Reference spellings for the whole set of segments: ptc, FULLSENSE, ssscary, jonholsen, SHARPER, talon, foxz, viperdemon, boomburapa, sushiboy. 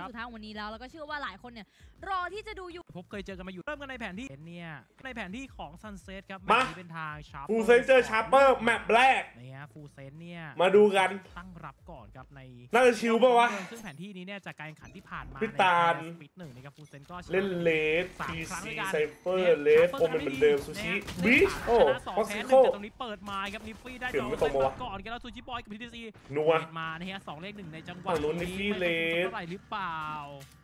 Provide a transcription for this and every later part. คู่สุดท้ายของวันนี้แล้วแล้วก็เชื่อว่าหลายคนเนี่ยรอที่จะดูอยู่ผมเคยเจอกันมาอยู่เริ่มกันในแผนที่เนี่ยในแผนที่ของ Sunset ครับมาเป็นทาง Sharper ฟูเซนเจอ Sharper แมปแรกนี่ฮะฟูเซนเนี่ยมาดูกันตั้งรับก่อนครับในน่าจะชิลป่ะวะซึ่งแผนที่นี้เนี่ยจากการแข่งขันที่ผ่านมาในปิดหนึ่งนะครับฟูเซนก็เล่นเลส ptc ไซเฟอร์เลสโอมันเป็นเดิมซูชิบีชโอ้พ็อกซิโคตรงนี้เปิดไม้ครับนิฟฟี่ได้ดอกเล่นมาก่อนกันแล้วซูชิบอยกับ ptc นัวมานะฮะ2เลข1ในจังหวะนี้เลสอะไรหรือเปล่า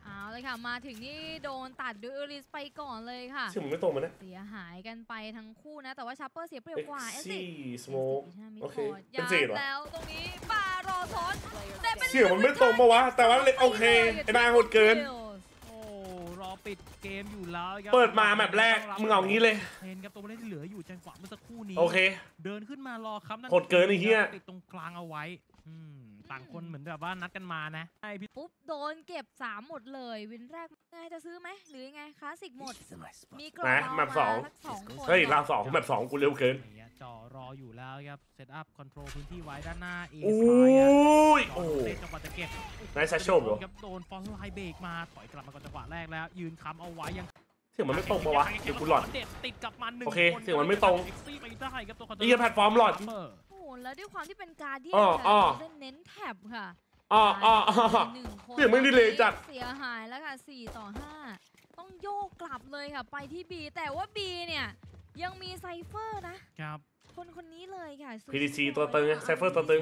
เอาเลยค่ะมาถึงนี่โดนตัดด้วยอลิสไปก่อนเลยค่ะถึงไม่ตรงมันนะเสียหายกันไปทั้งคู่นะแต่ว่าชาร์เปอร์เสียเปรียบกว่าเอสซี่สโมกโอเคเป็นสี่หรอแล้วตรงนี้ปาโรซอนแต่เป็นเสี่ยมันไม่ตรงมาวะแต่ว่าโอเคไอ้นายโหดเกินโอ้รอปิดเกมอยู่แล้วเปิดมาแบบแรกมึงเอางี้เลยเห็นกับตัวผู้เล่นที่เหลืออยู่จังหวะเมื่อสักครู่นี้โอเคเดินขึ้นมารอครับนั่นโหดเกินไอ้เหี้ยปิดตรงกลางเอาไว้ต่างคนเหมือนแบบว่านัดกันมานะไอพี่ปุ๊บโดนเก็บ3หมดเลยวินแรกไงจะซื้อไหมหรือยังไงคลาสสิกหมดมีกรอบมา2เฮ้ยเรา2แบบ2กูเร็วเกินจ่อรออยู่แล้วครับเซตอัพคอนโทรลพื้นที่ไว้ด้านหน้าเอสไลน์โอ้ยจังหวะจะเก็บนายซาโชบเหรอโดนฟอนไลน์เบรกมาถอยกลับมาก่อนจังหวะแรกแล้วยืนค้ำเอาไว้ยังเสียงมันไม่ตรงปะวะเดี๋ยวกูหลอดติดกับมัน1คนโอเคเสียงมันไม่ตรงไอ้แพลตฟอร์มหลอดแล้วด้วยความที่เป็นการที่จะเน้นแท็บค่ะหนึ่งคนเสียงไม่ดีเลยจัดเสียหายแล้วค่ะ4 ต่อ 5ต้องโยกกลับเลยค่ะไปที่ B แต่ว่า B เนี่ยยังมีไซเฟอร์นะครับคนนี้เลยค่ะ ptc ตัวตึงไซเฟอร์ตัวตึง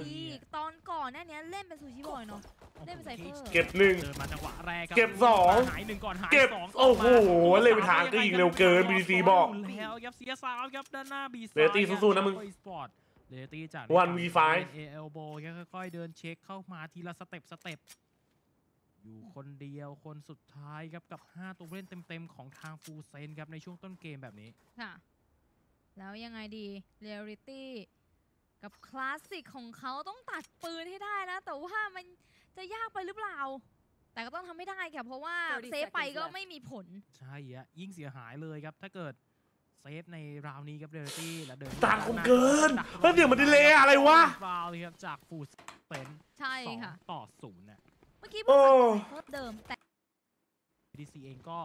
ตอนก่อนเนี่ยเล่นเป็นซูชิบอยเนาะเล่นเป็นไซเฟอร์เก็บ1เก็บ2เก็บโอ้โหเลยไปทางก็ยิงเร็วเกิน ptc บอกแล้วครับเสียสามครับด้านหน้า B เรตี้สู้ๆนะมึงวันวีไฟเอลโบค่อยๆเดินเช็คเข้ามาทีละสเต็ปอยู่คนเดียวคนสุดท้ายครับกับ5ตัวเล่นเต็มๆของทางฟูเซนครับในช่วงต้นเกมแบบนี้ค่ะแล้วยังไงดีเรียลิตี้กับคลาสสิกของเขาต้องตัดปืนให้ได้นะแต่ว่ามันจะยากไปหรือเปล่าแต่ก็ต้องทำให้ได้ค่ะเพราะว่าเซฟไปก็ไม่มีผลใช่อะยิ่งเสียหายเลยครับถ้าเกิดเซฟในราวนี้ครับเดอร์ตี้และเดินต่างคงเกินแล้วเดี๋ยวมันดีเลย์อะไรวะราวนี้ครับจากฟูเป็นใช่ค่ะ2 ต่อ 0น่ะเมื่อกี้เพิ่มเดิมแต่ดีซีเองก็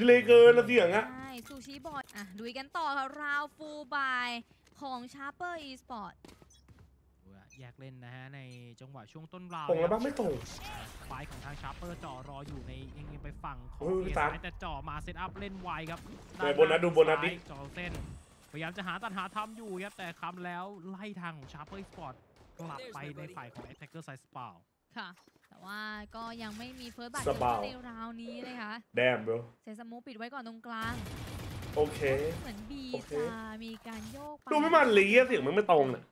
ดีเลย์เกินแล้วเสียงอ่ะใช่ซูชิบอยอ่ะดูกันต่อค่ะราวฟูบายของ Sharper Esports อยากเล่นนะฮะในจังหวะช่วงต้นราวผมแล้วบ้างไม่ตกไฟของทาง Sharper จ่อรออยู่ในเองไปฝั่งของแต่จ่อมาเซตอัพเล่นไวครับแต่โบนัสดูโบนัสดิจ่อเส้นพยายามจะหาตัดหาทำอยู่ครับแต่ค้ำแล้วไล่ทางของ Sharper Esports กลับไปในฝ่ายของ Attacker Side Spawn ค่ะแต่ว่าก็ยังไม่มีเฟิร์สบัตในราวนี้นะคะแดมเบลเซสมูปิดไว้ก่อนตรงกลางโอเคเหมือนบีจะมีการโยกดูไม่มันเลยเสียงมันไม่ตรงเนี่ย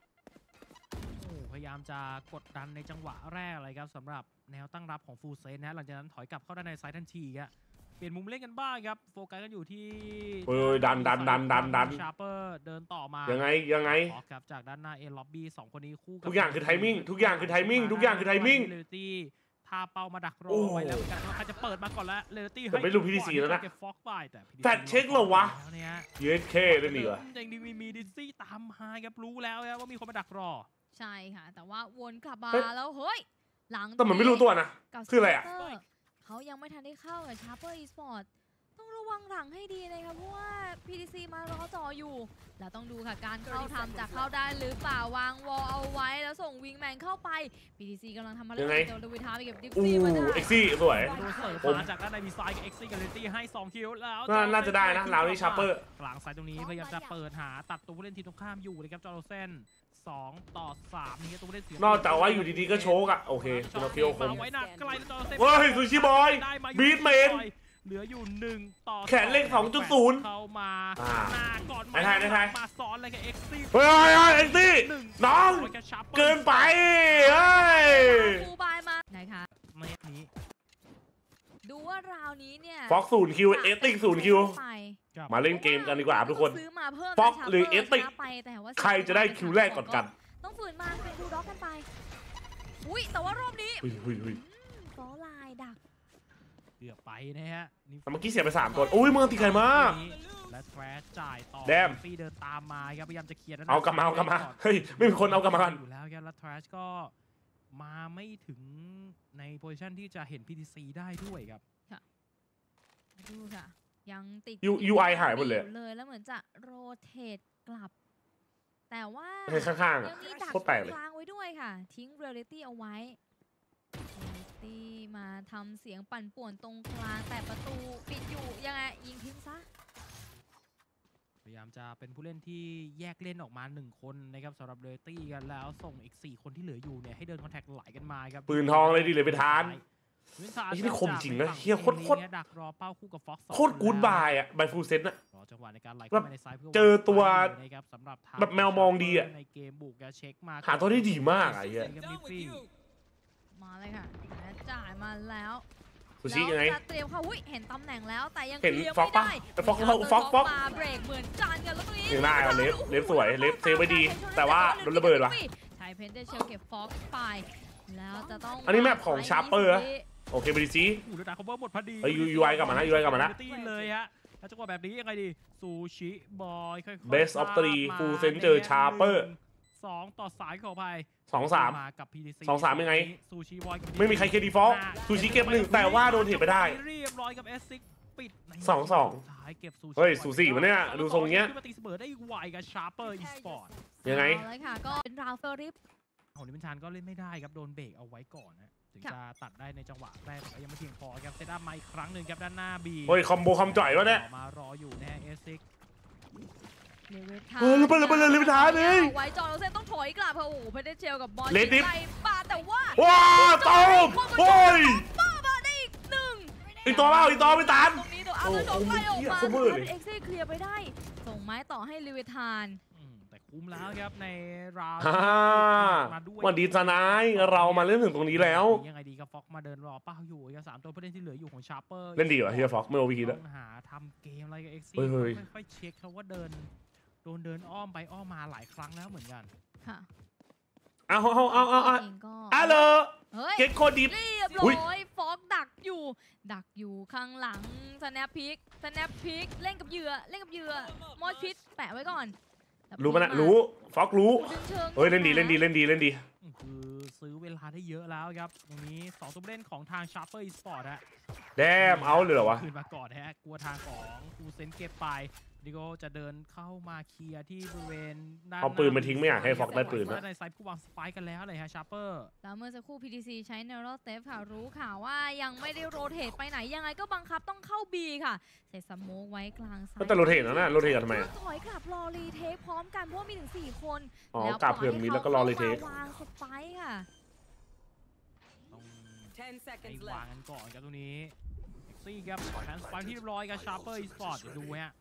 พยายามจะกดดันในจังหวะแรกอะไรครับสำหรับแนวตั้งรับของฟูเซนนะหลังจากนั้นถอยกลับเข้าด้านในซ้ายทันทีครับเปลี่ยนมุมเล่นกันบ้างครับโฟกัสกันอยู่ที่ดันชาร์เปอร์เดินต่อมายังไงครับจากด้านหน้าเอล็อบบี้2คนนี้คู่กันทุกอย่างคือไทมิ่งเลตี้ทาเป้ามาดักรอไว้แล้วกันว่าเขาจะเปิดมาก่อนแล้วเลตี้ให้ไม่รู้พีดีซีแล้วนะแต่เช็คเหรอวะยูเอสเคได้หนีเหรอยังดีมีดิซี่ตามหาครับรู้แล้วว่ามีคนมาดักรอใช่ค่ะแต่ว่าวนกลับมาแล้วเฮ้ยหลังแต่มันไม่รู้ตัวนะคืออะไรอ่ะเขายังไม่ทันได้เข้ากับ Sharper Esports ต้องระวังหลังให้ดีเลยค่ะเพราะว่า ptc มารอจ่ออยู่แล้วต้องดูค่ะการเข้าทำจะเข้าได้หรือเปล่าวางวอลเอาไว้แล้วส่งวิงแมนเข้าไป ptc กำลังทำอะไรเดี๋ยวดูวิทาไปเก็บดิฟซี่มาได้เอ็กซี่สวยผมจากด้านในดีไซน์กับเอ็กซี่กับเลตี้ให้2คิวแล้วน่าจะได้นะเราที่ Sharper หลังสายตรงนี้พยายามจะเปิดหาตัดตัวผู้เล่นทีมตรงข้ามอยู่เลยครับจอโรเซน2 ต่อ 3นี่ตัวเล่นเสียนอกจากว่าอยู่ดีๆก็โชกอ่ะโอเคตัวเพียวคมว้าวซูชิบอยบีทเมนเหลืออยู่1 ต่อแขนเล่น 2.0 เข้ามาก่อนมาซ้อนเลยกับเอ็กซี่เฮ้ยเอ็กซี่น้องเกินไปเฮ้ยฟูบายมาไหนคะไม่นี้ดูว่าราวนี้เนี่ยฟ็อก0 คิวเอติก0 คิวมาเล่นเกมกันดีกว่าทุกคนฟ็อกหรือเอติกใครจะได้คิวแรกก่อนกันต้องฝืนมาเป็นดูด็อกกันไปอุ้ยแต่ว่ารอบนี้ฟอลายดักเกือบไปนะฮะเมื่อกี้เสียไป3 คนอุ้ยเมืองตีไข่มากและแฟร์จ่ายต่อแดมฟี่เดินตามมาครับพยายามจะเคลียร์เอากลับมาเฮ้ยไม่มีคนเอากลับมากันอยู่แล้วและแฟร์ก็มาไม่ถึงใน โพซิชันที่จะเห็น PTC ได้ด้วยครับค่ะดูค่ะยังติด UI หายหมดเลยแล้วเหมือนจะโรเทตกลับแต่ว่ายังมีดักกลางไว้ด้วยค่ะทิ้งเรียลิตี้เอาไว้ที่มาทำเสียงปั่นป่วนตรงกลางแต่ประตูปิดอยู่ยังไงยิงทิ้งซะพยายามจะเป็นผู้เล่นที่แยกเล่นออกมา1คนนะครับสำหรับเรตี้กันแล้วส่งอีก4คนที่เหลืออยู่เนี่ยให้เดินคอนแทคไหลกันมาครับปืนทองเลยดีเลยไปทานนี่คมจริงนะเฮียโคตรดักรอเป้าคู่กับฟ็อกซ์โคตรกู๊ดบายอ่ะบายฟูเซนอ่ะจังหวะในการไหลเข้าไปในซ้ายเพื่อเจอตัวแบบแมวมองดีอ่ะในเกมบุกเช็คมาหาตัวได้ดีมากไอ้เฮียมาเลยค่ะจ่ายมาแล้วแล้วจะเตรียมเขาเห็นตำแหน่งแล้วแต่ยังเห็นฟ็อกซ์ป่ะฟ็อกซ์มาเบรกเหมือนจานกันแล้วตัวนี้ถึงได้เล็บสวยเล็บเซฟไว้ดีแต่ว่าโดนระเบิดว่ะใช้เพนเดเชลเก็บฟ็อกซ์ไปแล้วจะต้องอันนี้แมปของ Sharper โอเคไปดิซีอูดาคัฟเวอร์หมดพอดีไอ้ยูไอกลับมานะยูไอกลับมานะตีเลยฮะแล้วจังหวะแบบนี้ยังไงดีซูชิบอยค่อยๆ Best of 3 Full Sense เจอ Sharper2 ต่อสายขออภัย 2-3 มากับ PTC 2-3 ยังไงไม่มีใครเคดีฟอลต์ซูชิเก็บ1แต่ว่าโดนเทไปได้เรียบร้อยกับ S6 ปิด2-2 เฮ้ยซูซี่มันเนี่ยดูทรงเนี้ยตีเสมอได้ไวกับ Sharper Esport ยังไงก็เป็นราวเฟอร์ริปของนิมิชานก็เล่นไม่ได้ครับโดนเบรกเอาไว้ก่อนนะถึงจะตัดได้ในจังหวะแรกยังไม่เพียงพอครับเซตอัพมาอีกครั้งหนึ่งครับด้านหน้า B เฮ้ยคอมโบคำจ่อยวะเนี่ยมารออยู่นะ S6เราไปเลยไปท้าเลยไว้จอเราเซนต้องถอยกลับค่ะโอ้โหเพนเดเชลกับบอลยิงไปปาแต่ว่าว้าวตบโอ้ยป้ามาได้อีกหนึ่งอีกตัวเปล่าอีกตัวไม่ตันตรงนี้ตัวเอาแล้วโดนไฟออกมาแล้วเอ็กซ์เคลียร์ไปได้ส่งไม้ต่อให้ลิเวทานแต่คุ้มแล้วครับในราววันดีสนายเรามาเล่นถึงตรงนี้แล้วยังไงดีกับฟ็อกมาเดินรอเป้าอยู่ยังสามตัวผู้เล่นที่เหลืออยู่ของ Sharper เล่นดีเหรอเฮียฟ็อกไม่โอวีแล้วหาทำเกมอะไรกับเอ็กซ์ค่อยเช็คเขาว่าเดินเดินอ้อมไปอ้อมมาหลายครั้งแล้วเหมือนกันค่ะเอาเลยเก็ตโคตรดิบเรียบร้อยฟอกดักอยู่ข้างหลังสแนปพิกเล่นกับเหยื่อมอสพิษแปะไว้ก่อนรู้ปะนะรู้ฟอกรู้เฮ้ยเล่นดีคือซื้อเวลาได้เยอะแล้วครับตรงนี้สองตัวเล่นของทาง Sharper Esport ฮะแดมเอาเลยเหรอวะขึ้นมาก่อนฮะกลัวทางของฟูเซนเก็บไปดิโก้จะเดินเข้ามาเคลียร์ที่บริเวณด้านเอาปืนมาทิ้งไม่อยากให้ฟ็อกได้ปืนนะในไซส์ผู้วางสไปค์กันแล้วเลยฮะ Sharper แล้วเมื่อสักครู่ PTC ใช้ Neural Step ค่ะรู้ข่าวว่ายังไม่ได้โรเทตไปไหนยังไงก็บังคับต้องเข้า B ค่ะเสร็จสโมกไว้กลางซ้ายแต่โรเทตแล้วนะโรเทตทำไมถอยกลับรอรีเทคพร้อมกันเพราะมีถึง4คนแล้วกลับเพื่อนมีแล้วก็รอรีเทควางสไปค์ค่ะต้องวางกันก่อนครับตรงนี้ซี่ครับแทนสไปค์ที่เรียบร้อยกับ Sharper Esport ดูฮะ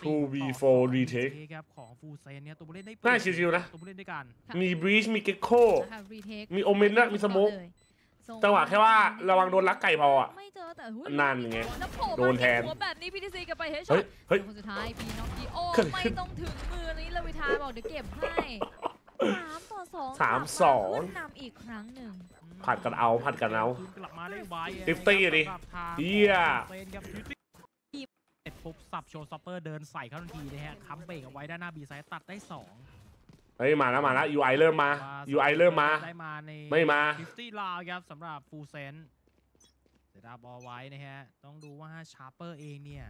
2v4 retake ครับของฟูเซนเนี่ยตัวผู้เล่นได้น่าชิวๆนะตัวผู้เล่นด้วยกันมี breach มี gecko มี omen นะมี smoke จังหวะแค่ว่าระวังโดนลักไก่พออ่ะนานไงโดนแทนแบบนี้ PTC กับไปเฮ้ยคนสุดท้ายพีน็อกกี้โอ้ไม่ต้องถึงมือนี้ลวิธาบอกเดี๋ยวเก็บให้3-2นำอีกครั้งหนึ่งผัดกันเอาดิฟตี้ดิเยี่ยปุ๊บสับโชว์ซัปเปอร์เดินใส่เข้าทันทีเลยฮะค้ำเบรกเอาไว้ด้านหน้าบีไซต์ตัดได้2เฮ้ยมาแล้วUI เริ่มมา UI เริ่มมาไม่มา50ลาวครับสำหรับฟูเซนเซตอัพบอลไว้นะฮะต้องดูว่า Sharper เองเนี่ย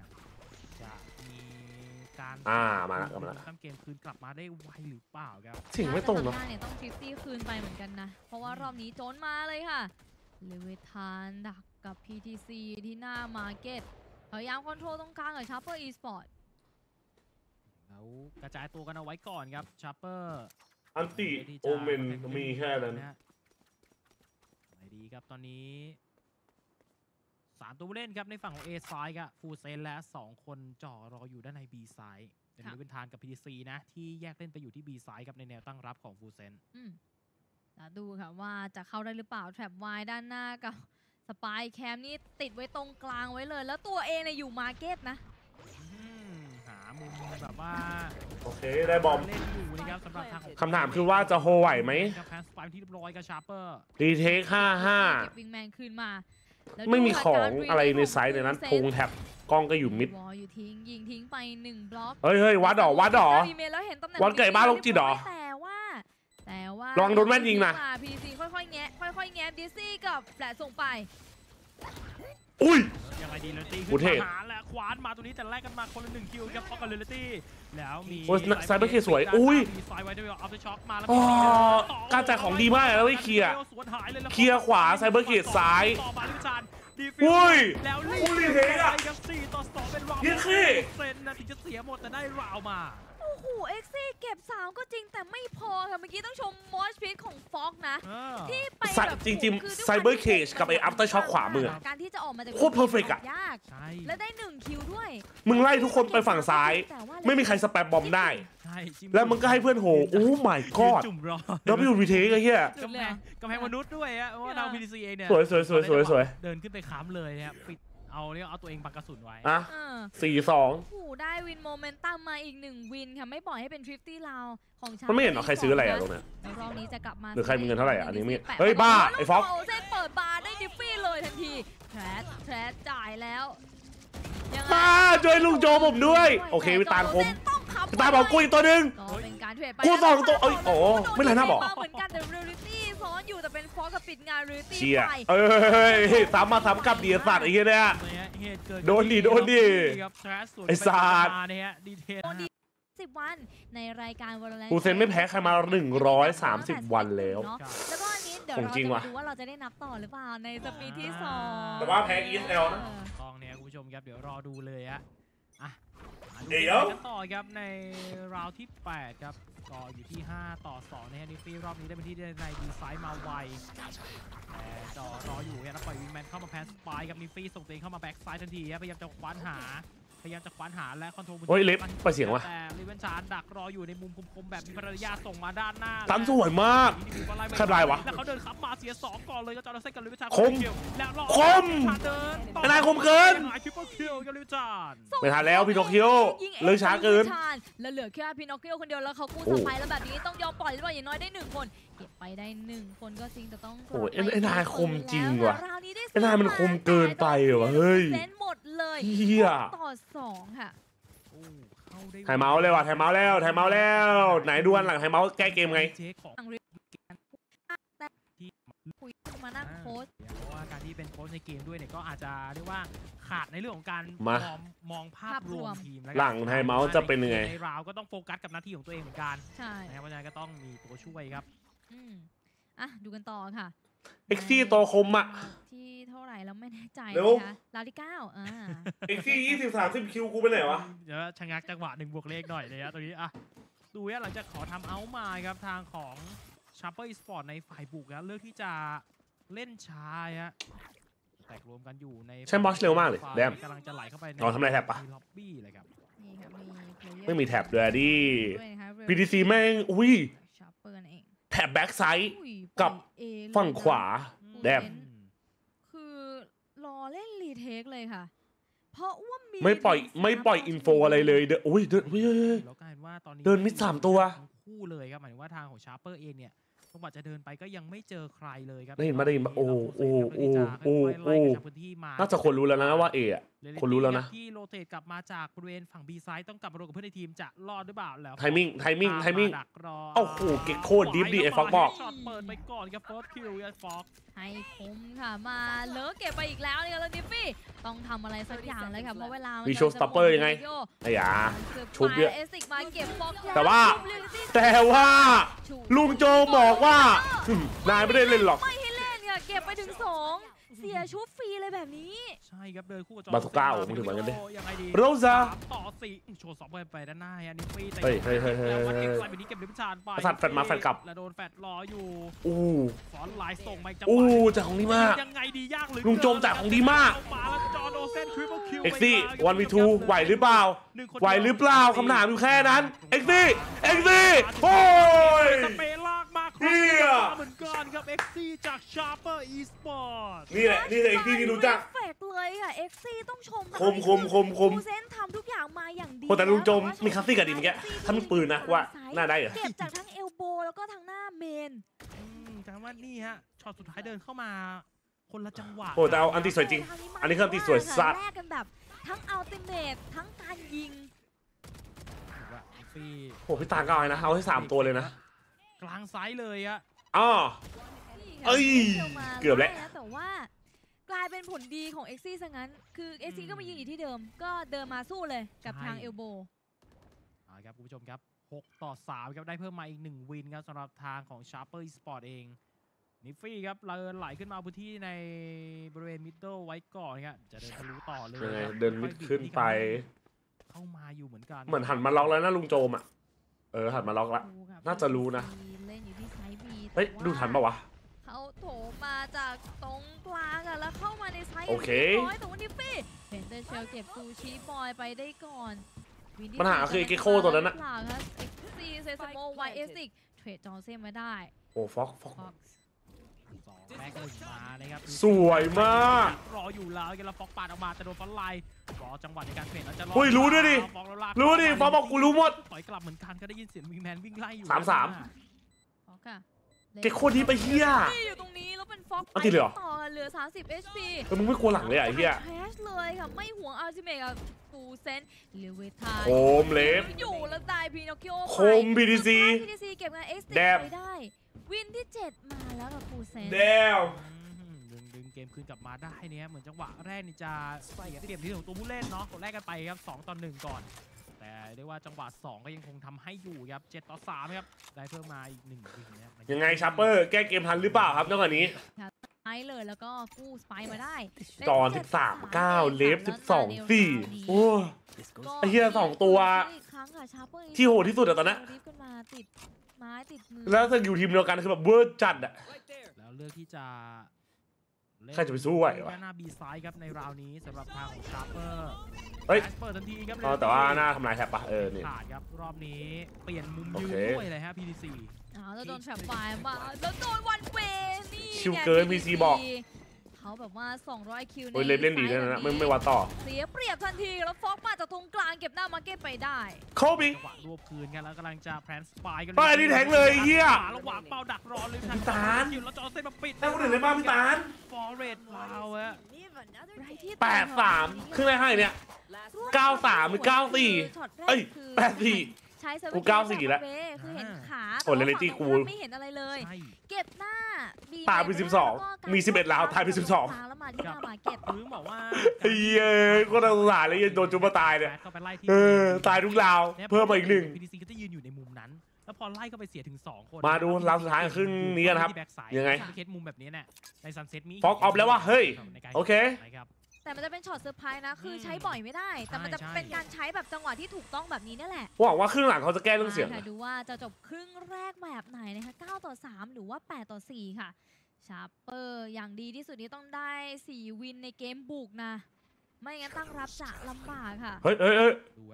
จะมีการมาแล้วทำเกมคืนกลับมาได้ไวหรือเปล่าครับถึงไม่ตรงเนาะเนี่ยต้อง50คืนไปเหมือนกันนะเพราะว่ารอบนี้โจนมาเลยค่ะเลเวทานดักกับ PTC ที่หน้ามาร์เก็ตพยายามคอนโทรลตรงกลางกับ Sharper Esport แล้วกระจายตัวกันเอาไว้ก่อนครับ Sharper อันติโอเมนมีแค่นั้นไม่ดีครับตอนนี้3ตัวผู้เล่นครับในฝั่งของ A ซ้ายครับฟูเซนและ2คนจ่อรออยู่ด้านใน B ซ้ายแต่นี่เป็นทานกับ PTC นะที่แยกเล่นไปอยู่ที่ B ซ้ายครับในแนวตั้งรับของฟูเซนดูค่ะว่าจะเข้าได้หรือเปล่าแทบวายด้านหน้ากับสปายแคมนี่ติดไว้ตรงกลางไว้เลยแล้วตัวเองเนี่ยอยู่มาร์เก็ตนะหามุมแบบว่าโอเคได้บอมคำถามคือว่าจะโฮไหวไหมรีเทค55ไม่มีของอะไรในไซส์ในนั้นพงแท็บกล้องก็อยู่มิดอยู่ทิ้งยิงทิ้งไป1บล็อกเฮ้ยวัดดอวัดไก่บ้านลงจีดอแต่ว่า แต่ว่าลองโดนแม่นยิงนะ ptc ค่อยๆแงะค่อยๆแงะดิซี่กับแฟลชส่งไปอุ้ยยังไงดีเลตี้ขึ้นมาหาและขวานมาตัวนี้แต่แรกกันมาคนละหนึ่งคิวครับท็อปกับเลตี้แล้วมีไซเบอร์เคสวยอุ้ยการจ่ายของดีมากแล้วไม่เคลียร์ขวาไซเบอร์เคสซ้ายอุ้ยแล้วรีเทคอะยิ่งขี้เซนนาทีจะเสียหมดแต่ได้ราวมาโอ้โหเอ็กซี่เก็บสาวก็จริงแต่ไม่พอค่ะเมื่อกี้ต้องชมมอชพีทของฟ็อกนะที่ไปแบบจริงๆไซเบอร์เคจกับไอ้อัพเตอร์ช็อตขวามือการที่จะออกมาจากโคตรเพอร์เฟกต์อะและได้1คิวด้วยมึงไล่ทุกคนไปฝั่งซ้ายไม่มีใครสแปมบอมได้แล้วมึงก็ให้เพื่อนโหโอ้ my god แล้วพี่ดูรีเทคไอ้เหี้ยกำแพงมนุษย์ด้วยอะว่าเราพีดีซีเองเนี่ยสวยเดินขึ้นไปค้ำเลยนะครับปิดเอาตัวเองบังกระสุนไว้อ่ะ 4-2 ผู้ได้วินโมเมนตัมมาอีก1วินค่ะไม่ปล่อยให้เป็นทริฟตี้เราของฉันไม่เห็นหรอใครซื้ออะไรอ่ะตรงเนี้ยรอบนี้จะกลับมาหรือใครมีเงินเท่าไหร่อ่ะอันนี้มีเฮ้ยบ้าไอ้ฟ็อกเซนเปิดบาร์ได้ดิฟฟี่เลยทันทีแทรดจ่ายแล้วมาช่วยลุงโจผมด้วยโอเควิตาลคมวิตาลบอกกูอีกตัวหนึ่งกูสองตัวเอ้ยโอ้ไม่ไรหน้าบอกเหมือนกันแต่เรียลิตี้ซ้อนอยู่แต่เป็นฟ็อกกับปิดงานเรียลิตี้ไปเอ้ยสามมาสามกับเดียร์สัตว์ไอ้เงี้ยเนี่ยโดนดิไอ้สัตว์10 วันในรายการวอลเลย์กูเซนไม่แพ้ใครมา130 วันแล้วแล้วก็อันนี้เดี๋ยวเราจะดูว่าเราจะได้นับต่อหรือเปล่าในสปีดที่2แต่ว่าแพ้อีสแอลนะกองเนี่ยคุณผู้ชมครับเดี๋ยวรอดูเลยฮะเดี๋ยวต่อครับในราวที่8ครับก็อยู่ที่5-2ในนิฟี่รอบนี้ได้เป็นที่ในดีไซน์มาไวแต่ต่อรออยู่แล้วปล่อยวินแมนเข้ามาแพสสปายกับนิฟี่ส่งตัวเองเข้ามาแบ็กไซด์ทันทีพยายามจะคว้านหาและคอนโทรลเฮ้ยเล็บไปเสียงวะแต่ลิเวนชานดักรออยู่ในมุมคมๆแบบมีภรรยาส่งมาด้านหน้าตั้มสวยมากแคบลายวะแล้วเขาเดินขับมาเสีย2ก่อนเลยก็จอร์เซนกับลิเวนชานคมไม่ได้คมเกินไม่ทันแล้วพี่นอคิโอเลยช้าเกินแล้วเหลือแค่พี่นอคิโอคนเดียวแล้วเขากู้สไปแล้วแบบนี้ต้องยอมปล่อยหรือเปล่าอย่างน้อยได้1คนเก็บไปได้1คนก็จริงแต่ต้องโอ้ยไอ้นายคมจริงว่ะไอ้นายมันคมเกินไปว่ะเฮ้ย2-2ค่ะไทม์เอาท์เลยว่ะไทม์เอาท์แล้วไหนดูอันหลังไทม์เอาท์แก้เกมไงคุยมานั่งโค้ชเพราะว่าการที่เป็นโค้ชในเกมด้วยเนี่ยก็อาจจะเรียกว่าขาดในเรื่องของการมองภาพรวมทีมหลังไทม์เอาท์จะเป็นยังไงในราวก็ต้องโฟกัสกับหน้าที่ของตัวเองเหมือนกันใช่เพราะฉะนั้นก็ต้องมีตัวช่วยครับอ่ะดูกันต่อค่ะเอ็กซี่โตคมอะที่เท่าไหร่แล้วไม่แน่ใจนะคะลาวที่9เอ็กซี่20-30คิวกูไปไหนวะเดี๋ยวชะงักจังหวะ1บวกเลขหน่อยเลยนะตัวนี้อะดูว่าหลังจากขอทำเอาท์มาครับทางของ Sharper Esports ในฝ่ายบุกแล้วเลือกที่จะเล่นช้าฮะแตกรวมกันอยู่ในใช่บอสเร็วมากเลยแดมกำลังจะไหลเข้าไปในทำอะไรแท็บปะล็อบบี้เลยครับไม่มีแท็บด้วยดิ ptc แม่งอุ้ยแถบแบ็กไซด์กับฝั่งขวาแดมคือรอเล่นรีเทคเลยค่ะเพราะว่ามีไม่ปล่อยอินโฟอะไรเลยเด้ออุ้ยเดินมิด3ตัวคู่เลยครับหมายถึงว่าทางของ Sharper เองเนี่ยต้องบอกจะเดินไปก็ยังไม่เจอใครเลยครับได้ยินมาโอ้น่าจะคนรู้แล้วนะว่าเออะคนรู้แล้วนะที่โรเตทกลับมาจากบริเวณฝั่งบีไซด์ต้องกลับมารวมกับเพื่อนในทีมจะรอดหรือเปล่าแล้วไทมิ่งโอ้โหเก็บโคตรดิฟดีไอ้ฟ็อกบอกเปิดไปก่อนครับเฟิร์สคิวไอ้ฟ็อกให้คมค่ะมาเลิกเก็บไปอีกแล้วเนี่ยแล้วดิฟฟี่ต้องทำอะไรสักอย่างเลยค่ะเพราะเวลามีโชว์สต็อปเปอร์ยังไงไอ้ยาชุบเยอะแต่ว่าลุงโจบอกว่านายไม่ได้เล่นหรอกไม่ให้เล่นค่ะเก็บไปถึง2เสียชุบฟรีเลยแบบนี้ใช่ครับเดินคู่กับจอมบาสุก้าผมถึงเหมือนกันดิโรซาต่อ4โชว์สองไปด้านหน้าอันนี้ฟรีแต่วันนี้วันนี้เก็บลิมิชานไปสัตว์แฟดมาแฟดกลับแล้วโดนแฟดรออยู่ฟอนไลน์ส่งไปจังหวะจากของดีมากยังไงดียากหรือลุงโจมจากของดีมากเอ็กซี่1v2ไหวหรือเปล่าคำถามอยู่แค่นั้นเอ็กซี่โอ้ยเหมือนกันครับ XC จาก Sharper Esports นี่แหละ XC ที่รู้จักเฟกเลยค่ะ XC ต้องชมคมเซนทำทุกอย่างมาอย่างดีแต่ลุงจมมีคาซี่กับดิมแกท่านปืนนะว่าหน้าได้เหรอเก็บจากทั้งเอลโบแล้วก็ทั้งหน้าเมนจังว่านี่ฮะช็อตสุดท้ายเดินเข้ามาคนละจังหวะโอ้แต่เอาอันตีสวยจริงอันนี้คืออันตีสวยสัตว์แรกกันแบบทั้งอัลติเมททั้งการยิงโอ้พี่ต่างกันนะเอาให้3ตัวเลยนะ กลางซ้ายเลยอะอ๋อเอ้ยเกือบแล้วแต่ว่ากลายเป็นผลดีของเอ็กซี่ซะงั้นคือเอ็กซี่ก็มายืนอยู่ที่เดิมก็เดินมาสู้เลยกับทางเอลโบครับคุณผู้ชมครับ6-3ครับได้เพิ่มมาอีก1วินครับสำหรับทางของ Sharper Esports เองนิฟฟี่ครับเราไหลขึ้นมาพื้นที่ในบริเวณมิดเดิลไว้ก่อนครับจะเดินทะลุต่อเลยเดินมิดขึ้นไปเข้ามาอยู่เหมือนกันเหมือนหันมาล็อกแล้วนะลุงโจมอ่ะหันมาล็อกละน่าจะรู้นะเฮ้ยดูทันปะวะเขาโถมาจากตรงกลางอะแล้วเข้ามาในไซส์โอเคแต่ว่านิฟฟี่เห็นเดนเชลเก็บซูชิบอยไปได้ก่อนปัญหาคือเกโคตัวนั้นนะซีเซซโมไวเอสิกเทรดจองเซ่ไม่ได้โอ้ฟ็อกสวยมากรออยู่แล้วกันแล้วฟ็อกปาดออกมาจะโดนฟันไล่รอจังหวะในการเทรดแล้วจะรอรู้ดิฟ็อกบอกกูรู้หมดถอยกลับเหมือนกันก็ได้ยินเสียงวีแมนวิ่งไล่อยู่3-3เกโคที่ไปเฮียอยู่ตรงนี้แล้วเป็นฟ็อกไปต่อเหลือ30 HP แต่มึงไม่กลัวหลังเลยไอ้เฮียแคชเลยค่ะไม่ห่วงอัลติเมทกับฟูเซนหรือเวทาโคมเล็บอยู่แล้วตายพีนอคคิโอโคม ptc เก็บงาน x ติดไปได้วินที่7มาแล้วกับฟูเซนเดวดึงเกมคืนกลับมาได้เนี่ยเหมือนจังหวะแรกนี่จะใส่เตรียมที่ของตัวผู้เล่นเนาะกดแรกกันไปครับ2-1ก่อนแต่เรียกว่าจังหวะ2ก็ยังคงทำให้อยู่ครับ7-3ครับได้เพิ่มมาอีก1วินนะยังไงชาร์เปอร์แก้เกมทันหรือเปล่าครับเท่ากับนี้ไอ้เลยแล้วก็กู้สไปมาได้จอน13-9เล็บ12-4โอ้ไอ้เหี้ย2 ตัวที่โหดที่สุดอะตอนนั้นแล้วจะอยู่ทีมเดียวกันคือแบบเวอร์จัดอะแล้วเลือกที่จะใครจะไปสู้ไหววะหน้าบีไซด์ครับในราวนี้สำหรับทางของชาร์เปอร์เฮ้ยเปิดทันทีครับแต่ว่าหน้าทำลายแถบปะเนี่ยขาดครับรอบนี้เปลี่ยนมุมยืนด้วยเลยฮะ ptc แล้วโดนแถบไฟมาแล้วโดนวันเวนี่คิวเกิน ptc บอกเขาแบบว่า200 คิวในเล่นดีนะไม่วัดต่อเสียเปรียบทันทีแล้วฟ็อกมาจากตรงกลางเก็บหน้ามาเก็บไปได้เข้าไปรวบคืนกันแล้วกำลังจะแพลนสปายกันไปที่แทงเลยเฮียระหว่างเป่าดักรอเลยพี่ตาลอยู่แล้วจอเซนมาปิดได้คนอื่นเลยบ้างพี่ตาลฟอร์เรสต์ว้าวอะ8-3ขึ้นได้ให้เนี่ย93 หรือ 94เอ้ย84กู94แล้วคือเห็นขาคนเลตี้กูไม่เห็นอะไรเลยเก็บหน้าตายไป12มี11 ราวตายไป12แล้วมาที่หน้ามาเก็บคือบอกว่าเฮ้ยก็น่าสงสารเลยโดนจุ๊บตายเนี่ยตายทุกราวเพิ่มมาอีก1 ptc ก็จะยืนอยู่ในมุมนั้นแล้วพอไล่ก็ไปเสียถึง2 คนมาดูราวสุดท้ายครึ่งนี้กันครับยังไงเคสมุมแบบนี้เนี่ยในซันเซ็ตมีฟ็อกออฟแล้วว่าเฮ้ยโอเคแต่มันจะเป็นช็อตเซอร์ไพรส์นะคือใช้บ่อยไม่ได้แต่มันจะเป็นการใช้แบบจังหวะที่ถูกต้องแบบนี้นี่แหละหวังว่าครึ่งหลังเขาจะแก้เรื่องเสียงดูว่าจะจบครึ่งแรกแบบไหนนะคะ9-3หรือว่า8-4ค่ะชาร์เปอร์อย่างดีที่สุดนี้ต้องได้4 วินในเกมบุกนะไม่งั้นตั้งรับจะลำบากค่ะเฮ้ย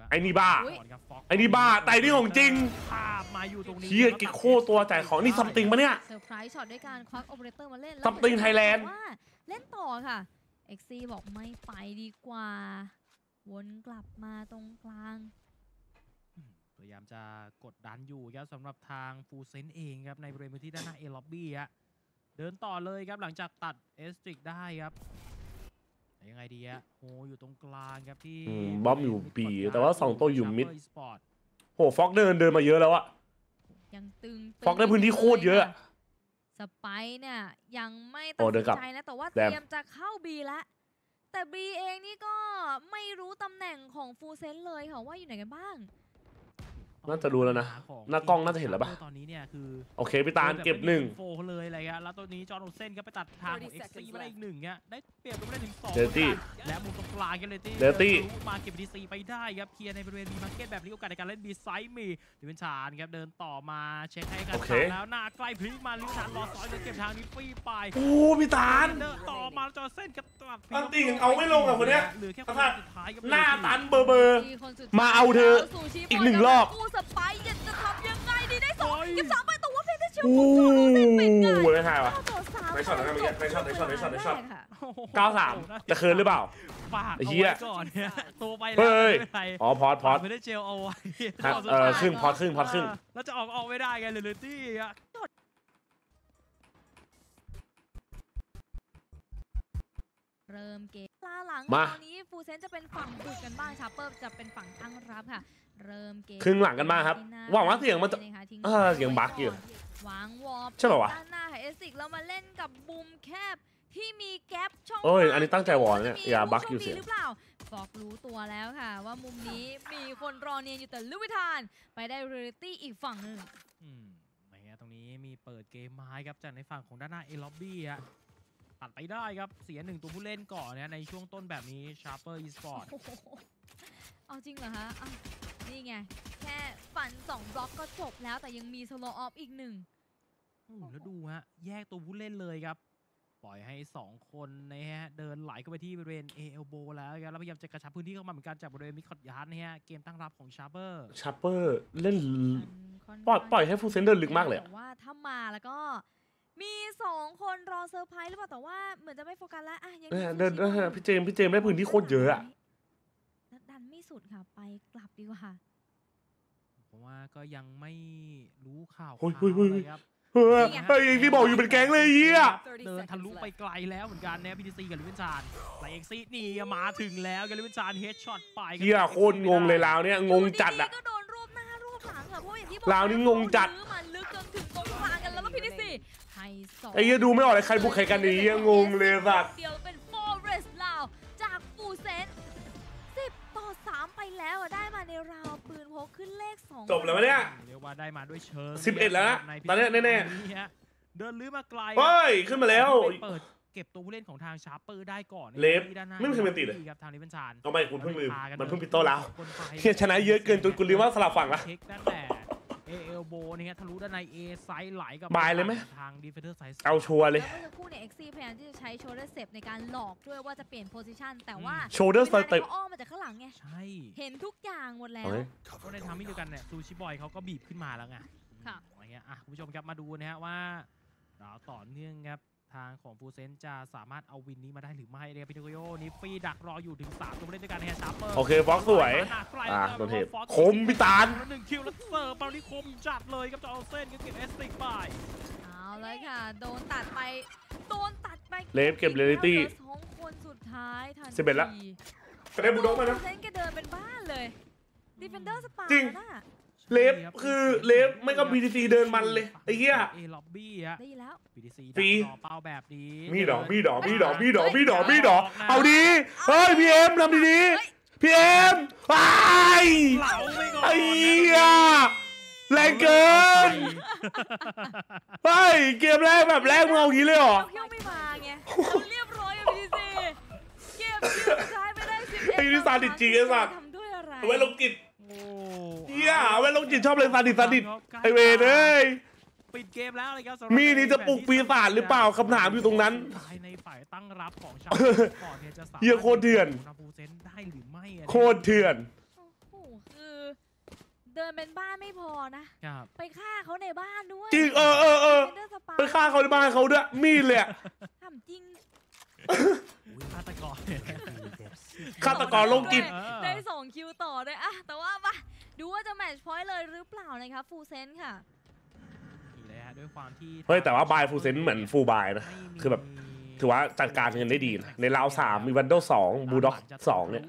ไอ้นี่บ้าไต่นี่ของจริงมาอยู่ตรงนี้เฮียกิโคตัวจ่ายของนี่ซัมติงปะเนี่ยเซอร์ไพรส์ช็อตด้วยการควักโอเปอเรเตอร์มาเล่นซัมติงไทยแลนด์เล่นต่อค่ะเอ็กซี่บอกไม่ไปดีกว่าวนกลับมาตรงกลางพยายามจะกดดันอยู่ครับสำหรับทางฟูเซนเองครับในบริเวณพื้นที่ด้านหน้าเอล็อบบี้ฮะเดินต่อเลยครับหลังจากตัดเอสตริกได้ครับยังไงดีฮะโหอยู่ตรงกลางครับที่บอมอยู่ปีแต่ว่า2 ตัวอยู่มิดโหฟ็อกเดินมาเยอะแล้วอะยังตึงฟ็อกได้พื้นที่โคตรเยอะสไปเนี่ยยังไม่ตัดสินใจนะแต่ว่าเตรียมจะเข้า B แล้วแต่บีเองนี่ก็ไม่รู้ตำแหน่งของฟูเซนเลยค่ะว่าอยู่ไหนกันบ้างน่าจะรู้แล้วนะหน้ากล้องน่าจะเห็นแล้วป่ะตอนนี้เนี่ยคือโอเคพี่ตาลเก็บ1 โฟเลยอะไรเงี้ยแล้วตัวนี้จอร์โดเซนก็ไปตัดทางของเอ็กซ์ซีมาได้อีก1เงี้ยได้เปรียบไปได้ถึง2และมุมตรงกลางกันเลยตี้มาเก็บดีซีไปได้ครับเคลียร์ในบริเวณบีมาร์เก็ตแบบนี้โอกาสในการเล่นบีไซด์มีลิเวนชานครับเดินต่อมาเช็คให้กันแล้วหน้าใกล้พลิกมาลิเวนชานรอซ้อยจะเก็บทางนี้ฟรีไปโอ้พี่ตาลต่อมาจอร์โดเซนกับตัดตันติ่งเอาไม่ลงอ่ะคนเนี้ยหน้าตันเบอร์มาเอาเธออีก1 รอบสไปจะทำยังไงดีได้2 กับ 3ไปตัวว่าเฟนเดเชียลกูโจรู้สิเป็นไงไม่หายวะไม่ช็อตแล้วไม่ยัดไม่ช็อต9-3จะเคิร์นหรือเปล่าไอ้เหี้ยตัวไปแล้วอ๋อพอดเฟนเดเชียลเอาไว้ครึ่งแล้วจะออกไม่ได้ไงเลยตี้อะเริ่มเกมล่า หลังตอนนี้ฟูเซนจะเป็นฝั่งบุกกันบ้างชาร์เปอร์จะเป็นฝั่งตั้งรับค่ะเริ่มเกมครึ่งหลังกันบ้างครับหวังว่าเสียงมันจะเสียงบั๊กอยู่วางวอลใช่ป่าววะด้านหน้าเอซิกแล้วมาเล่นกับบุมแคบที่มีแก๊ปช่องอันนี้ตั้งใจวอลเนี่ยอย่าบั๊กอยู่เสียงบอกรู้ตัวแล้วค่ะว่ามุมนี้มีคนรอเนียนอยู่แต่ลูกวิธานไปได้เรลิตี้อีกฝั่งหนึ่งไม่ตรงนี้มีเปิดเกมไม้ครับจากในฝั่งของด้านหน้าเอล็อบบี้อะตัดไปได้ครับเสียหนึ่งตัวผู้เล่นก่อนนะในช่วงต้นแบบนี้ Sharper Esports เอาจริงเหรอฮะนี่ไงแค่ฝัน2บล็อกก็จบแล้วแต่ยังมีสโลออฟอีกหนึ่งแล้วดูฮะแยกตัวผู้เล่นเลยครับปล่อยให้2คนนะฮะเดินไหลเข้าไปที่บริเวณ ALB แล้วครับแล้วพยายามจะกระชับพื้นที่เข้ามาเหมือนกันจากบริเวณมิดคอร์ดยาร์ดนะฮะเกมตั้งรับของ Sharper เล่นปล่อยให้ฟูเซนเดินลึกมากเลยแต่ว่าถ้ามาแล้วก็มี2คนรอเซอร์ไพรส์หรือเปล่าแต่ว่าเหมือนจะไม่โฟกัสแล้วอ่ะยังเดินพี่เจมได้พื้นที่โคตรเยอะอ่ะดันไม่สุดค่ะไปกลับดีกว่าผมว่าก็ยังไม่รู้ข่าวครับไอ้พี่บอกอยู่เป็นแก๊งเลยเฮียเดินทะลุไปไกลแล้วเหมือนกันนะptcกับลิเวนชานไหลเอ็กซี่นี่มาถึงแล้วกับลิเวนชานเฮดช็อตไปเฮียโคตรงงเลยลาวเนี่ยงงจัดอ่ะก็โดนรูปหน้ารูปหลังค่ะเพราะอย่างที่บอกลาวนี่งงจัดมันลึกจนถึงตรงกลางกันแล้วก็ptcไอ้เฮียดูไม่ออกเลยใครบุกใครกันนี่งงเลยสัตว์เดียวเป็นฟอเรสต์ลาวจากฟูเซน10 ต่อ 3ไปแล้วได้มาในราวปืนพกขึ้นเลข2จบแล้วเนี่ยเรียกว่าได้มาด้วยเชิง11แล้วนะตอนนี้แน่ๆเดินลื้อมาไกลเฮ้ยขึ้นมาแล้วเปิดเก็บตัวผู้เล่นของทางSharperได้ก่อนเล็บไม่มีใครมาติดเลยทางนี้เป็นชานเอาไปคุณเพิ่งลืมมันเพิ่งปิดโต้แล้วเฮียชนะเยอะเกินจนกูลืมว่าสลับฝั่งละเอลโบนี่ฮะทะลุด้านในเอไซด์ไหลกับบายเลยไหมทางดีเฟนเดอร์ไซส์เอาชัวร์เลยแล้วเมื่อคู่เนี่ยเอ็กซี่พยายามที่จะใช้โชเดอร์เซฟในการหลอกด้วยว่าจะเปลี่ยนโพซิชันแต่ว่าโชเดอร์สเต็ปอ้อมมาจากข้างหลังไงใช่เห็นทุกอย่างหมดแล้วก็ในทางที่เดียวกันเนี่ยซูชิบอยเขาก็บีบขึ้นมาแล้วไงค่ะอะไรเงี้ยอ่ะคุณผู้ชมครับมาดูนะฮะว่าเราต่อเนื่องครับทางของฟูเซนจะสามารถเอาวินนี้มาได้หรือไม่เนี่ยพินโกโยนี่ฟรีดักรออยู่ถึง3ตัวเล่นด้วยกันเนี่ยชาร์เปอร์โอเคฟ็อกสวยโดนเทปคมพิตาล1คิวแล้วเสิร์ฟบอลนี่คมจัดเลยครับจะเอาเส้นก็เก็บเอสติกไปเอาเลยค่ะโดนตัดไปเลฟเก็บเรลิตี้2คนสุดท้ายทัน11ละจะได้บูลด็อกมานะฟูเซนก็เดินเป็นบ้านเลยดิเฟนเดอร์สปาร์น่ะเลฟคือเลฟไม่ก็ ptc เดินมันเลยไอ้เหี้ยล็อบบี้อะได้แล้ว ptc ฟีเป้าแบบนี้มีดอกเอาดีเฮ้ยพี่เอ็มทำดีๆพี่เอ็มไปไอ้เหี้ยแรงเกินเฮ้ยเกมแรกแบบแรกมึงเอาอย่างนี้เลยเหรอเที่ยวไม่มาไงเรียบร้อย ptc เกมใช้ไม่ได้สิไอ้นิสานดิจิไอ้สัตว์ไว้ลงกิจอย่าเวลงจิตชอบเลยซาดิสไอเวรเลยปิดเกมแล้วเลยครับมีนี่จะปลุกปีศาจหรือเปล่าคำถามอยู่ตรงนั้นในฝ่ายตั้งรับของชาวก่อนเนี่ยจะสามารถโคตรเถื่อนได้หรือไม่โคตรเถื่อนโอ้โหคือเดินเป็นบ้านไม่พอนะไปฆ่าเขาในบ้านด้วยจริงเออไปฆ่าเขาในบ้านเขาด้วยมีดเลยทำจริงฆาตกรโรคจิตได้2คิวต่อเลยอะแต่ว่ามาดูว่าจะแมตช์พอยต์เลยหรือเปล่านะครับฟูเซนค่ะเลยฮะด้วยความที่เฮ้ยแต่ว่าบายฟูเซนเหมือนฟูบายนะคือแบบถือว่าจัดการเงินได้ดีนะในราว3มีวันโด2บูด็อก2เนี่ย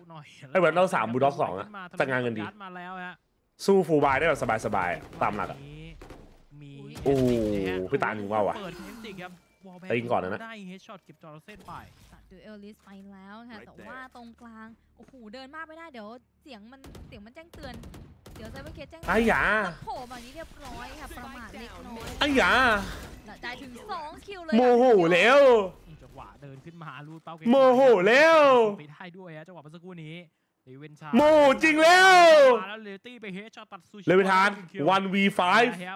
ไอ้วันโด3บูด็อก2อะจัดงานเงินดีสู้ฟูบายได้แบบสบายๆตามหลักอะโอ้พี่ตาหนึ่งว่าว่ะได้ยิงก่อนนะนะได้เฮดช็อตเก็บจอร์เซนไปตัดดูเอลลิสไปแล้วค่ะแต่ว่าตรงกลางโอ้โหเดินมากไม่ได้เดี๋ยวเสียงมันแจ้งเตือนเดี๋ยวไซเบอร์เคสแจ้งเตือนไอ้หยาโผล่แบบนี้เรียบร้อยค่ะประมาทเล็กน้อยไอ้หยาได้ถึง2คิวเลยโมโหแล้วจังหวะเดินขึ้นมาลูดเป้าเกมโมโหแล้วไปได้ด้วยฮะจังหวะเมื่อสักครู่นี้เลเวนชาโมจริงแล้วเลตี้ไปเฮดช็อตตัดซูชิเลเวนทาน 1v5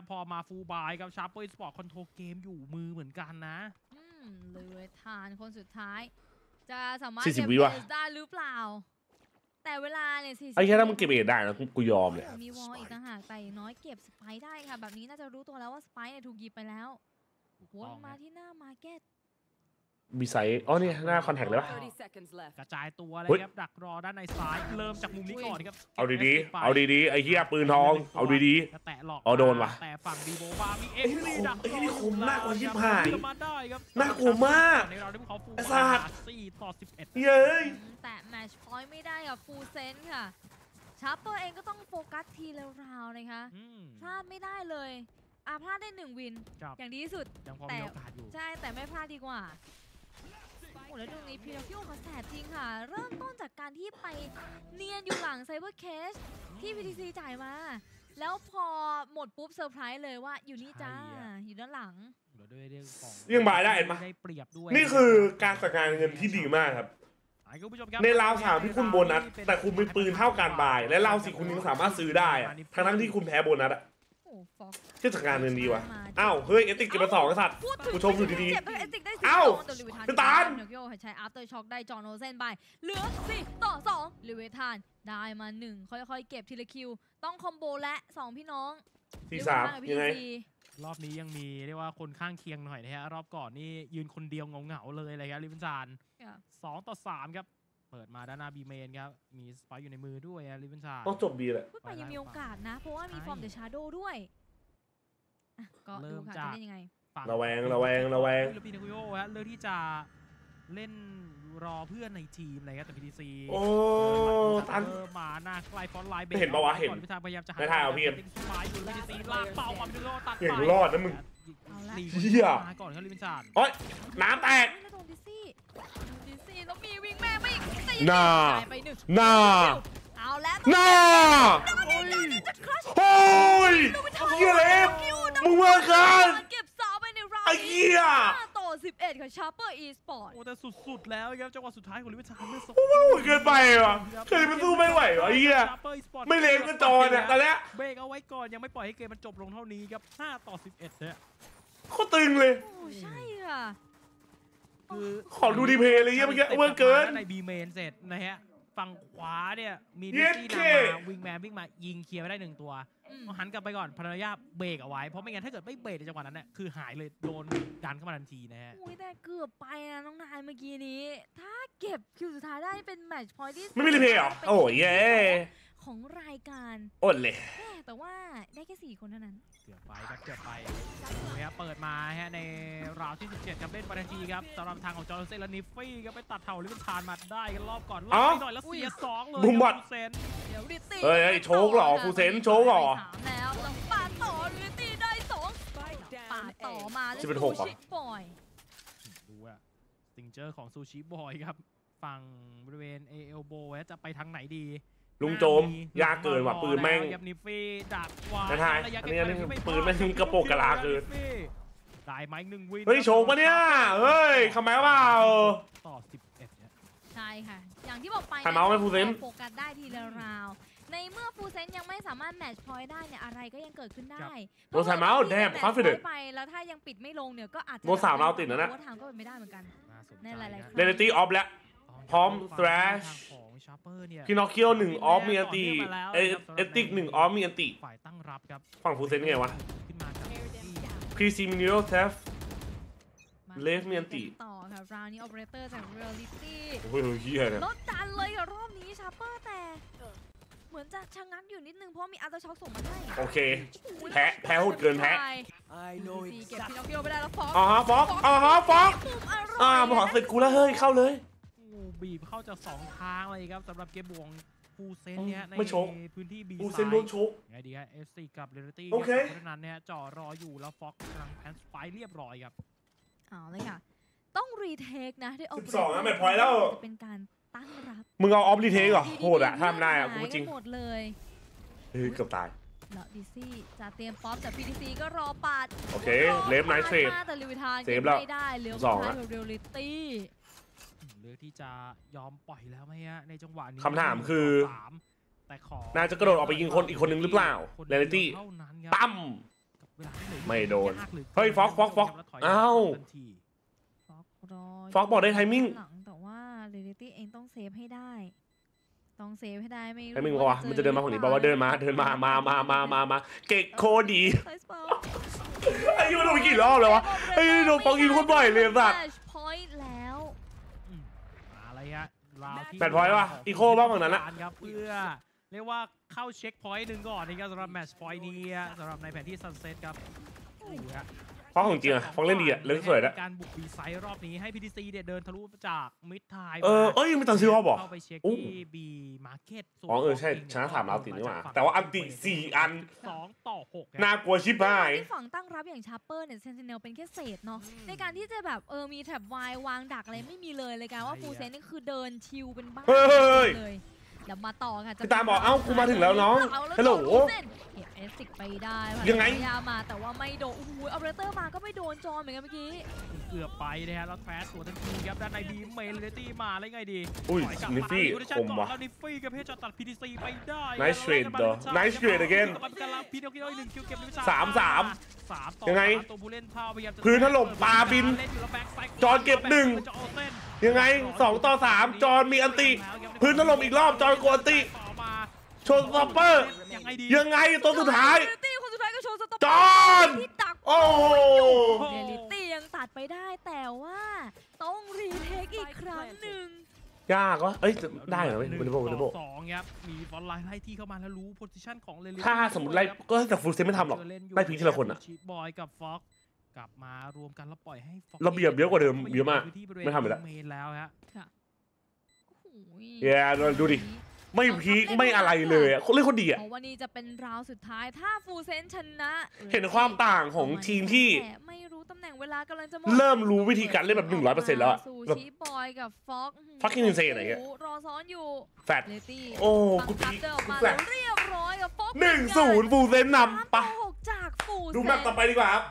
พอมาฟูบายกับSharper Esportsคอนโทรลเกมอยู่มือเหมือนกันนะเลเวนทานคนสุดท้ายจะสามารถเก็บเอสได้หรือเปล่าแต่เวลาเนี่ย40ไอ้แค่ถ้ามันเก็บเอสได้นะกูยอมเลยมีวอลอีกต่างหากแต่น้อยเก็บสไปได้ค่ะแบบนี้น่าจะรู้ตัวแล้วว่าสไปเนี่ยถูกหยิบไปแล้ววนมาที่หน้ามาร์เก็ต มีไซส์อ๋อนี่หน้าคอนแทคเลยป่ะกระจายตัวเลยครับดักรอด้านในซ้ายเริ่มจากมุมนี้ก่อนครับเอาดีๆเอาดีๆไอ้เหี้ยปืนทองเอาดีๆแตะหลอกอ๋อโดนว่ะแต่ฝั่งดีโบบามีเอ็กซ์ลีดักไอ้นี่คุ้มมากกว่าชิบหายน่ากลัวมากไอ้สัตว์4-11เย้ยแต่แมชพอยต์ไม่ได้กับฟูเซนค่ะSharper เองก็ต้องโฟกัสทีละราวนะคะพลาดไม่ได้เลยพลาดได้1วินอย่างดีที่สุดแต่ใช่แต่ไม่พลาดดีกว่าโอ้แล้วตรงนี้พีโนคิโอเขาแสบจริงค่ะเริ่มต้นจากการที่ไปเนียนอยู่หลังไซเบอร์เคสที่ ptc จ่ายมาแล้วพอหมดปุ๊บเซอร์ไพรส์เลยว่าอยู่นี่จ้าอยู่ด้านหลังยังบายได้เห็นไหมนี่คือการจัดการเงินที่ดีมากครับในราว3ที่คุณโบนัสแต่คุณมีปืนเท่าการบายและราว4คุณยังสามารถซื้อได้ทั้งที่คุณแพ้โบนัสอะเชื่อจัดการเงินดีวะอ้าวเฮ้ยเอติกเก็บมา2กษัตริย์ผู้ชมอยู่ดีๆอ้าวพี่ตาลโยกใช้อัพเตอร์ช็อคได้จอห์นโนเซนไปเหลือ4-2ลิเวธานได้มา1ค่อยๆเก็บทีละคิวต้องคอมโบและ2พี่น้อง4-3ยังไงรอบนี้ยังมีเรียกว่าคนข้างเคียงหน่อยนะฮะรอบก่อนนี่ยืนคนเดียวเงาๆเลยเลยครับลิเวธาน2-3ครับเปิดมาด้านหน้าบีเมนครับมีสไปอยู่ในมือด้วยลิเวธานต้องจบบีแหละพูดไปยังมีโอกาสนะเพราะว่ามีฟอร์มเดอะชาโดด้วยก็เริ่มจากระแวงแล้วปีนักวิโอฮะเลือกที่จะเล่นรอเพื่อนในทีมอะไรครับแต่ ptc โอ้ตันมาหน้าใกล้ฟอนไลน์เห็นปะวะเห็นพยายามจะหาทางเอาเพียงสายอยู่ ptc ลากเป้าความดึงโลตัดไปรอดนะมึงเฮียก่อนครับลิเวธานโอ๊ยน้ำแตกptc แล้วมีวิ่งแม่ไม่ตีไป1เอาแล้วโอ้ยเฮียเล็บมึงเวอร์กันเก็บสาวไปในราวเฮีย11ค่ะ Sharper Esport โอ้แต่สุดๆแล้วครับจังหวะสุดท้ายของลิเวธานไม่สมบูรณ์เกินไปว่ะเคยมันสู้ไม่ไหววะเฮียไม่เล่นก็จอเนี่ยตอนนี้เบรกเอาไว้ก่อนยังไม่ปล่อยให้เกมมันจบลงเท่านี้ครับ5-11เนี่ยโคตรตึงเลยโอ้ใช่ค่ะคือขอดูดีเพย์เลยเฮียเมื่อกี้เวอร์เกินในบีเมนเสร็จนะฮะฝั่งขวาเนี่ยมีดิซี่นำมาวิงแมนวิ่งมายิงเคลียร์ไปได้1ตัวหันกลับไปก่อนภรรยาเบรกเอาไว้เพราะไม่งั้นถ้าเกิดไม่เบรกในจังหวะนั้นเนี่ยคือหายเลยโดนดันเข้ามาทันทีนะฮะแต่เกือบไปนะน้องนายเมื่อกี้นี้ถ้าเก็บคิวสุดท้ายได้เป็นแมตช์พอยต์ที่ไม่มีเพย์อ่ะโอ้ยของรายการอดเลยแต่ว่าได้แค่4คนเท่านั้นเกือบไปครับเปิดมาฮะในราวที่17ครับเล่นปาราจีครับสำหรับทางของจอร์เซนและนิฟฟี่ก็ไปตัดเท่าลิเวธานมาได้กันรอบก่อนรอบนี้หน่อยแล้วเสีย2เลยฟูเซนเดี๋ยวดิตี้เฮ้ยโชกหรอฟูเซนโชกหรอแล้วปาต่อดิตี้ได้2ปาต่อมาเลยซูชิบอยดูอะซิงเจอร์ของซูชิบอยครับฝั่งบริเวณเอลโบว์จะไปทางไหนดีลุงโจมยากเกินว่ะปืนแม่งนะทายอันนี้ปืนแม่งกระโปงกระลาเกินได้ไม้1วินเฮ้ยโชว์ปะเนี่ยเฮ้ยขมายเปล่า11เนี่ยใช่ค่ะอย่างที่บอกไปขมายไม่ฟูเซนโฟกัสได้ทีละราวในเมื่อฟูเซนยังไม่สามารถแมทช์พอยต์ได้เนี่ยอะไรก็ยังเกิดขึ้นได้โดนขมายแดบคอนฟิเดนต์ไปแล้วถ้ายังปิดไม่ลงเนี่ยก็อาจจะโดน3ราวติดนะโดนทางก็เป็นไม่ได้เหมือนกันในหลายๆเรนตี้ออฟแล้วพร้อมแทรชพี่นอคเคียว1ออฟมีอันตีเอติก1ออฟมีอันตีฝั่งฟูเซนไงวะพีซีมินิโอเทฟเลฟมีอันตีต่อค่ะราวนี้ออเปอเรเตอร์จากเรียลลิตี้โอ้ยเฮียเนี่ยรถดันเลยค่ะรอบนี้Sharperแต่เหมือนจะชะงักอยู่นิดนึงเพราะมีอัลเตอร์ช็อคส่งมาให้โอเคแพ้โหดเกินแพ้ซีเก็บพี่นอคเคียวไปได้แล้วฟ็อกฟ็อกบอสเสร็จกูแล้วเฮ้ยเข้าเลยบีบเข้าจะ2ทางเลยครับสำหรับเกมบวงฟูเซนเนี่ยในพื้นที่บีไซด์ฟูเซนโดนชกไงดีครับ FC กับเรตี้เพราะฉะนั้นเนี่ยจ่อรออยู่แล้วฟ็อกกำลังแพนสไปเรียบร้อยครับเอาเลยค่ะต้องรีเทคนะที่เอา12นะแมตช์พอยต์แล้วจะเป็นการตั้งรับมึงเอาออฟรีเทคเหรอโหดอะทำได้อะกูจริงหมดเลยเกือบตายแล้วดิซี่จะเตรียมป๊อปจาก ptc ก็รอปาดโอเคเลฟไนท์เทรดแต่ลิวิธานเก็บไม่ได้เลี้ยวซ้ายเรตี้เลือกที่จะยอมปล่อยแล้วไหมฮะในจังหวะนี้คำถามคือน่าจะกระโดดออกไปยิงคนอีกคนนึงหรือเปล่าเรนตี้ตั้มไม่โดนเฮ้ยฟ็อกอ้าวฟ็อกบอกได้ไทมิ่งแต่ว่าเรนตี้เองต้องเซฟให้ได้ไม่ไทมิ่งวะมันจะเดินมาคนนี้บอกว่าเดินมามาเก็กโคดีไอ้ยูโดนกี่รอบเลยวะไอ้ยูโดนฟ็อกยิงคนบ่อยเลยสัตว์ แปดพอยต์วะอีโค่บ้างเหมือนนั้นแหละเพื่อเรียกว่าเข้าเช็คพอยต์หนึ่งก่อนนะครับสำหรับแมตช์พอยต์นี้สำหรับในแผนที่ซันเซ็ตครับฟ้องของจริงอะฟ้องเล่นดีอะเล่นสวยด้วยการบุกบีไซด์รอบนี้ให้ ptc เด็ดเดินทะลุจากมิดไทม์เอ้ยไม่ต้องซื้อเขาบอกเข้าไปเช็คที่บีมาร์เก็ตอ๋อใช่ชนะ3 ราวติดนี่หว่าแต่ว่าอันติ4 อัน2 ต่อ 6น่ากลัวชิบหายที่ฝั่งตั้งรับอย่าง Sharper เนี่ยเซนติเนลเป็นแค่เศษเนาะในการที่จะแบบมีแถบวายวางดักอะไรไม่มีเลยเลยการว่าฟูเซนนี่คือเดินชิวเป็นบ้าเลยเดี๋ยวมาต่อค่ะจะตามบอกเอ้ากูมาถึงแล้วน้องฮัลโหลเอสิกไปได้ยังไงมาแต่ว่าไม่โดนอุ้ยออเปอเรเตอร์มาก็ไม่โดนจอเหมือนกันเมื่อกี้เกือบไปนะฮะแล้วแฟสสวนทันทีครับด้านในดีเมลเลตี้มาแล้วไงดีอุ้ยนิฟฟี่ผมว่ะนิฟฟี่กับเพชรจะตัด ptc ไปได้ไนท์เทรดเด้อไนท์เทรดอีก3-3ยังไงพื้นถล่มปลาบินจอนเก็บ1ยังไง2 ต่อ 3จอนมีอันติพื้นถล่มอีกรอบจอนกวนติโชว์สเปอร์ยังไงตัวสุดท้ายจอนโอ้โหเดลิตี้ยังตัดไปได้แต่ว่าต้องรีเทคอีกครั้งหนึ่งยากวะเอ้ยได้เหรอไม่ได้บอกครับมีบอลไลน์ไล่ที่เข้ามาแล้วรู้โพสิชันของเลลิถ้าสมมติไล่ก็แต่ฟูลเซนไม่ทำหรอกไล่พิงทีละคนอะบอยกับฟ็อกกลับมารวมกันแล้วปล่อยให้ระเบียบเยอะกว่าเดิมเยอะมากไม่ทำไปแล้วฮะเย้ดูดิไม่พีคไม่อะไรเลยอ่ะเล่นคนดีอ่ะวันนี้จะเป็นราวสุดท้ายถ้าฟูเซนชนะเห็นความต่างของทีมที่ไม่รู้ตำแหน่งเวลากำลังจะเริ่มรู้วิธีการเล่นแบบ 100% แล้วอ่ะซูชิบอยกับฟ็อกกิ้งเซนอะไรเงี้ยรอซ้อนอยู่แฟตโอ้กูพีคแฟตเรียบร้อยกับฟ็อก 1-0 ฟูเซนนำไปจากฟูเซนดูแมตช์ต่อไปดีกว่าครับ